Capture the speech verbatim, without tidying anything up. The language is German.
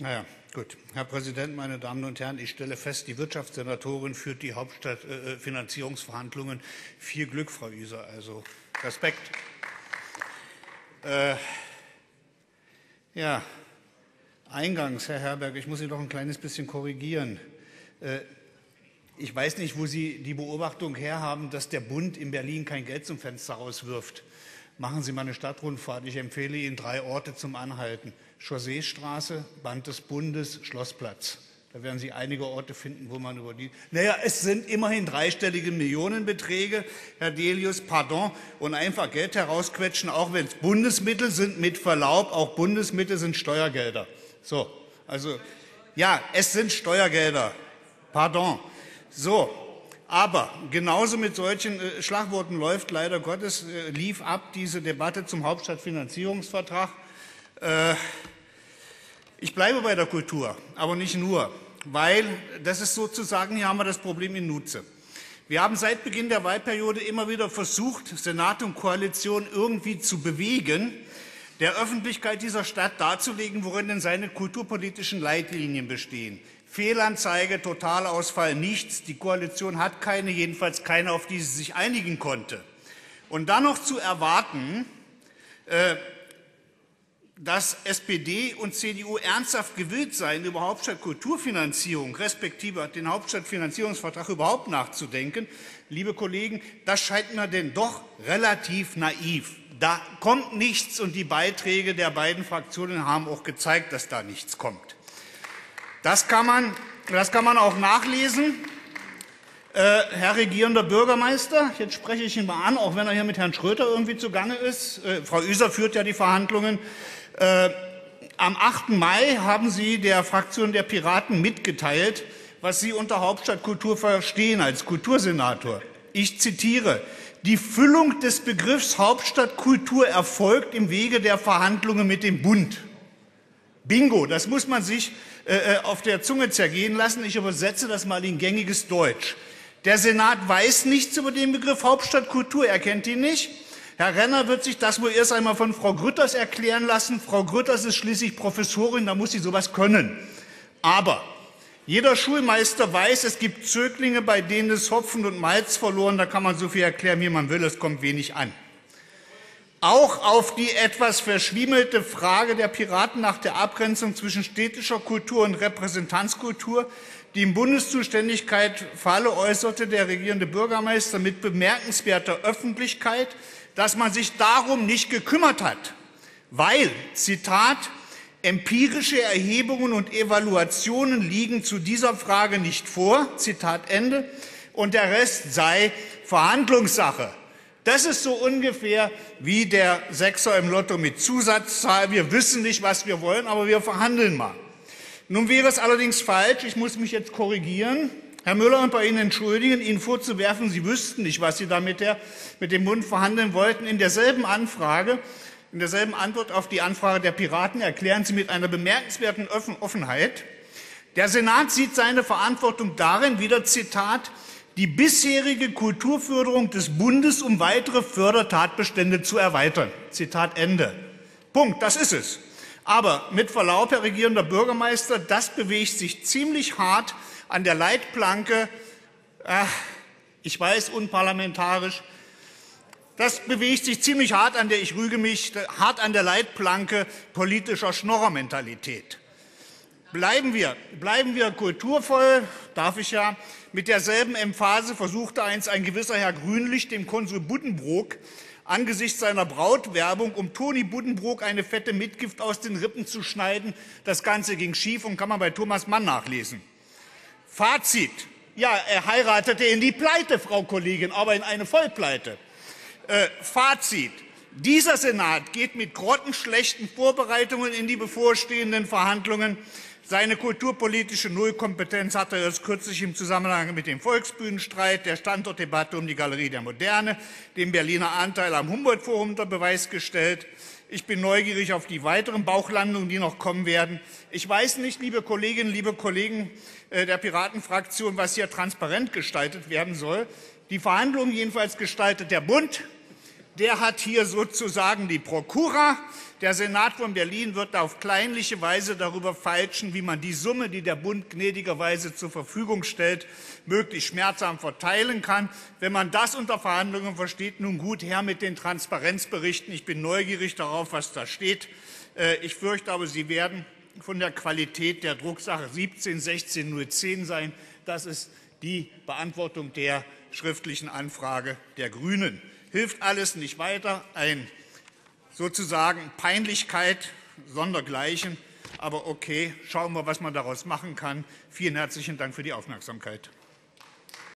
Na ja, gut. Herr Präsident, meine Damen und Herren, ich stelle fest, die Wirtschaftssenatorin führt die Hauptstadtfinanzierungsverhandlungen. Äh, Viel Glück, Frau Üser, also Respekt. Äh, ja, eingangs, Herr Herberg, ich muss Sie doch ein kleines bisschen korrigieren. Äh, ich weiß nicht, wo Sie die Beobachtung herhaben, dass der Bund in Berlin kein Geld zum Fenster rauswirft. Machen Sie mal eine Stadtrundfahrt. Ich empfehle Ihnen drei Orte zum Anhalten. Chausseestraße, Band des Bundes, Schlossplatz. Da werden Sie einige Orte finden, wo man über die... Naja, es sind immerhin dreistellige Millionenbeträge, Herr Delius, pardon, und einfach Geld herausquetschen, auch wenn es Bundesmittel sind, mit Verlaub, auch Bundesmittel sind Steuergelder. So, also, ja, es sind Steuergelder, pardon. So. Aber genauso mit solchen äh, Schlagworten läuft leider Gottes, äh, lief ab diese Debatte zum Hauptstadtfinanzierungsvertrag. Äh, ich bleibe bei der Kultur, aber nicht nur, weil das ist sozusagen, hier haben wir das Problem in Nutze. Wir haben seit Beginn der Wahlperiode immer wieder versucht, Senat und Koalition irgendwie zu bewegen, der Öffentlichkeit dieser Stadt darzulegen, worin denn seine kulturpolitischen Leitlinien bestehen. Fehlanzeige, Totalausfall, nichts. Die Koalition hat keine, jedenfalls keine, auf die sie sich einigen konnte. Und dann noch zu erwarten, äh, dass S P D und C D U ernsthaft gewillt seien, über Hauptstadtkulturfinanzierung respektive den Hauptstadtfinanzierungsvertrag überhaupt nachzudenken, liebe Kollegen, das scheint mir denn doch relativ naiv. Da kommt nichts und die Beiträge der beiden Fraktionen haben auch gezeigt, dass da nichts kommt. Das kann man, das kann man auch nachlesen. Äh, Herr Regierender Bürgermeister, jetzt spreche ich ihn mal an, auch wenn er hier mit Herrn Schröter irgendwie zugange ist. Äh, Frau Üser führt ja die Verhandlungen. Äh, am achten Mai haben Sie der Fraktion der Piraten mitgeteilt, was Sie unter Hauptstadtkultur verstehen als Kultursenator. Ich zitiere: Die Füllung des Begriffs Hauptstadtkultur erfolgt im Wege der Verhandlungen mit dem Bund. Bingo, das muss man sich äh, auf der Zunge zergehen lassen. Ich übersetze das mal in gängiges Deutsch. Der Senat weiß nichts über den Begriff Hauptstadtkultur, er kennt ihn nicht. Herr Renner wird sich das wohl erst einmal von Frau Grütters erklären lassen. Frau Grütters ist schließlich Professorin, da muss sie sowas können. Aber jeder Schulmeister weiß, es gibt Zöglinge, bei denen es Hopfen und Malz verloren. Da kann man so viel erklären, wie man will, es kommt wenig an. Auch auf die etwas verschwiemelte Frage der Piraten nach der Abgrenzung zwischen städtischer Kultur und Repräsentanzkultur, die in Bundeszuständigkeit falle, äußerte der Regierende Bürgermeister mit bemerkenswerter Öffentlichkeit, dass man sich darum nicht gekümmert hat, weil, Zitat, empirische Erhebungen und Evaluationen liegen zu dieser Frage nicht vor, Zitat Ende, und der Rest sei Verhandlungssache. Das ist so ungefähr wie der Sechser im Lotto mit Zusatzzahl. Wir wissen nicht, was wir wollen, aber wir verhandeln mal. Nun wäre es allerdings falsch, ich muss mich jetzt korrigieren, Herr Müller und bei Ihnen entschuldigen, Ihnen vorzuwerfen, Sie wüssten nicht, was Sie da mit, der, mit dem Bund verhandeln wollten. In derselben Anfrage, in derselben Antwort auf die Anfrage der Piraten erklären Sie mit einer bemerkenswerten Offenheit, der Senat sieht seine Verantwortung darin, wieder Zitat, die bisherige Kulturförderung des Bundes um weitere Fördertatbestände zu erweitern. Zitat Ende. Punkt, das ist es. Aber mit Verlaub, Herr Regierender Bürgermeister, das bewegt sich ziemlich hart an der Leitplanke, ach, ich weiß, unparlamentarisch, das bewegt sich ziemlich hart an der, ich rüge mich, hart an der Leitplanke politischer Schnorrermentalität. Bleiben wir, bleiben wir kulturvoll, darf ich ja. Mit derselben Emphase versuchte einst ein gewisser Herr Grünlich dem Konsul Buddenbrook angesichts seiner Brautwerbung, um Toni Buddenbrook eine fette Mitgift aus den Rippen zu schneiden. Das Ganze ging schief und kann man bei Thomas Mann nachlesen. Fazit. Ja, er heiratete in die Pleite, Frau Kollegin, aber in eine Vollpleite. Äh, Fazit. Dieser Senat geht mit grottenschlechten Vorbereitungen in die bevorstehenden Verhandlungen. Seine kulturpolitische Nullkompetenz hatte er erst kürzlich im Zusammenhang mit dem Volksbühnenstreit, der Standortdebatte um die Galerie der Moderne, dem Berliner Anteil am Humboldt-Forum unter Beweis gestellt. Ich bin neugierig auf die weiteren Bauchlandungen, die noch kommen werden. Ich weiß nicht, liebe Kolleginnen, liebe Kollegen der Piratenfraktion, was hier transparent gestaltet werden soll. Die Verhandlungen jedenfalls gestaltet der Bund. der hat hier sozusagen die Prokura. Der Senat von Berlin wird auf kleinliche Weise darüber feilschen, wie man die Summe, die der Bund gnädigerweise zur Verfügung stellt, möglichst schmerzhaft verteilen kann. Wenn man das unter Verhandlungen versteht, nun gut, her mit den Transparenzberichten. Ich bin neugierig darauf, was da steht. Ich fürchte aber, Sie werden von der Qualität der Drucksache siebzehn sechzehn null zehn sein. Das ist die Beantwortung der schriftlichen Anfrage der Grünen. Hilft alles nicht weiter, ein sozusagen Peinlichkeit sondergleichen. Aber okay, schauen wir, was man daraus machen kann. Vielen herzlichen Dank für die Aufmerksamkeit.